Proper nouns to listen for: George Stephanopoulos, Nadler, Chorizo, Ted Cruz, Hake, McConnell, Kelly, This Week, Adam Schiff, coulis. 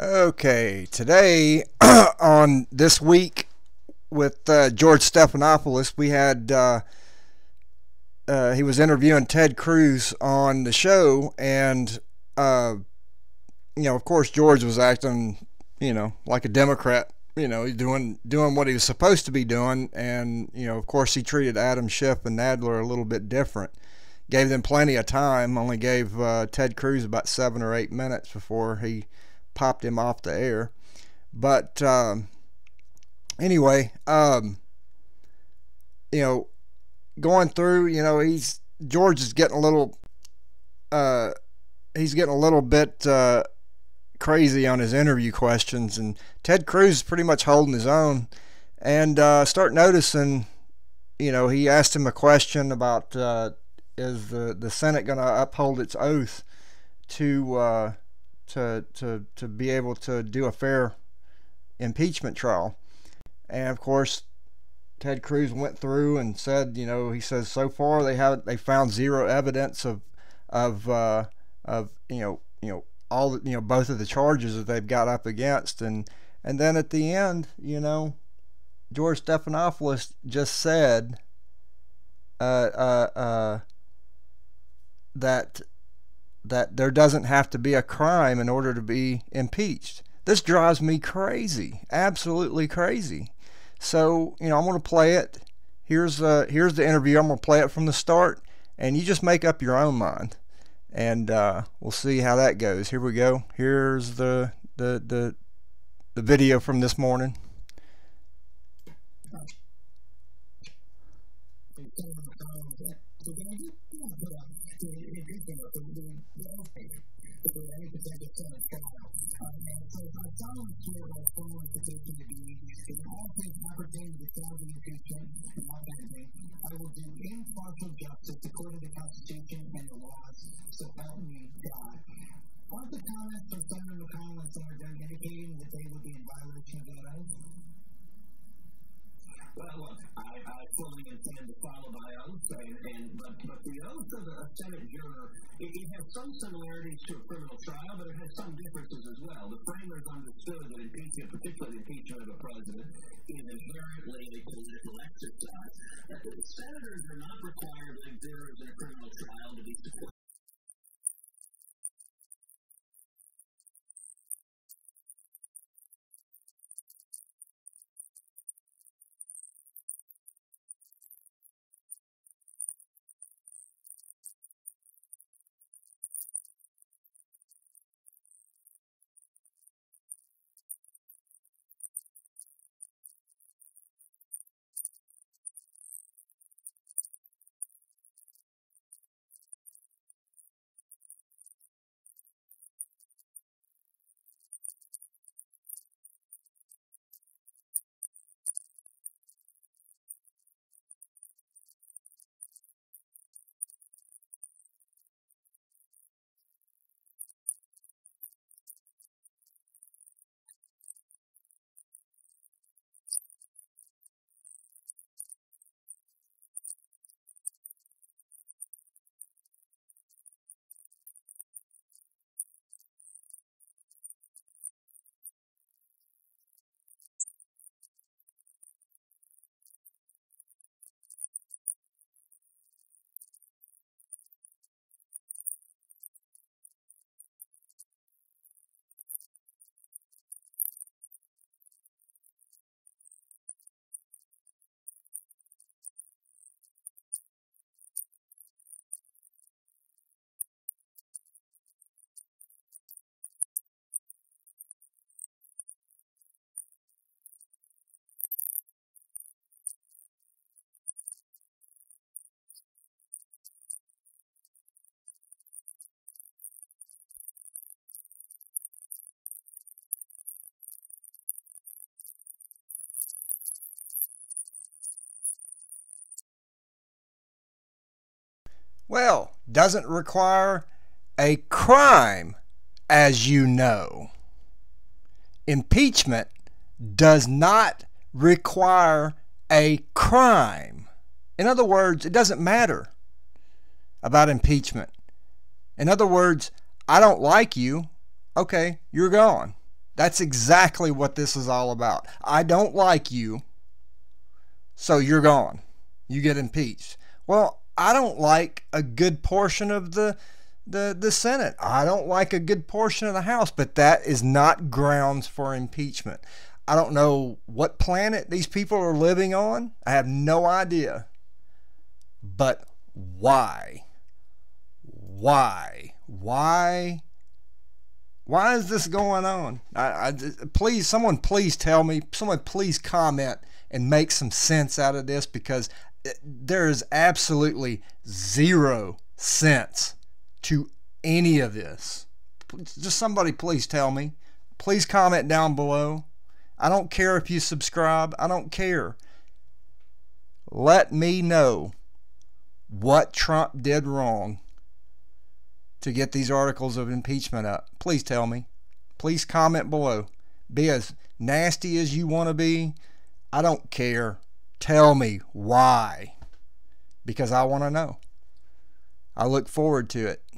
Okay, today on This Week with George Stephanopoulos, we had he was interviewing Ted Cruz on the show, and you know, of course, George was acting, you know, like a Democrat, you know, doing what he was supposed to be doing, and you know, of course, he treated Adam Schiff and Nadler a little bit different. Gave them plenty of time. Only gave Ted Cruz about 7 or 8 minutes before he popped him off the air. But anyway, you know, going through, you know, George is getting a little, he's getting a little bit crazy on his interview questions, and Ted Cruz is pretty much holding his own. And start noticing, you know, he asked him a question about is the Senate going to uphold its oath to be able to do a fair impeachment trial. And of course, Ted Cruz went through and said, you know, he says so far they found zero evidence of both of the charges that they've got up against. And then at the end, you know, George Stephanopoulos just said that there doesn't have to be a crime in order to be impeached. This drives me crazy, absolutely crazy. So, you know, I'm going to play it. Here's the interview. I'm going to play it from the start, and you just make up your own mind, and we'll see how that goes. Here we go. Here's the video from this morning. I will do impartial justice according to the Constitution and the laws, so help me God. Aren't the comments from Senator McConnell and Senator Dunn indicating that they would be in violation of that oath? Well, look, I fully intend to follow my oath, but the oath of a Senate juror, it has some similarities to a criminal trial, but it has some differences as well. The framers understood that impeachment, particularly impeachment of a president, is inherently a political exercise. Senators are not required, like jurors in a criminal trial, to be supported. Well, doesn't require a crime, as you know. Impeachment does not require a crime. In other words, it doesn't matter about impeachment. In other words, I don't like you. Okay, you're gone. That's exactly what this is all about. I don't like you, so you're gone. You get impeached. Well, I don't like a good portion of the Senate. I don't like a good portion of the House, but that is not grounds for impeachment. I don't know what planet these people are living on. I have no idea. But why? Why? Why? Why is this going on? Please, someone please tell me. Someone please comment and make some sense out of this, because there is absolutely 0 sense to any of this. Just somebody please tell me. Please comment down below. I don't care if you subscribe. I don't care. Let me know what Trump did wrong to get these articles of impeachment up. Please tell me. Please comment below. Be as nasty as you want to be. I don't care. Tell me why, because I want to know. I look forward to it.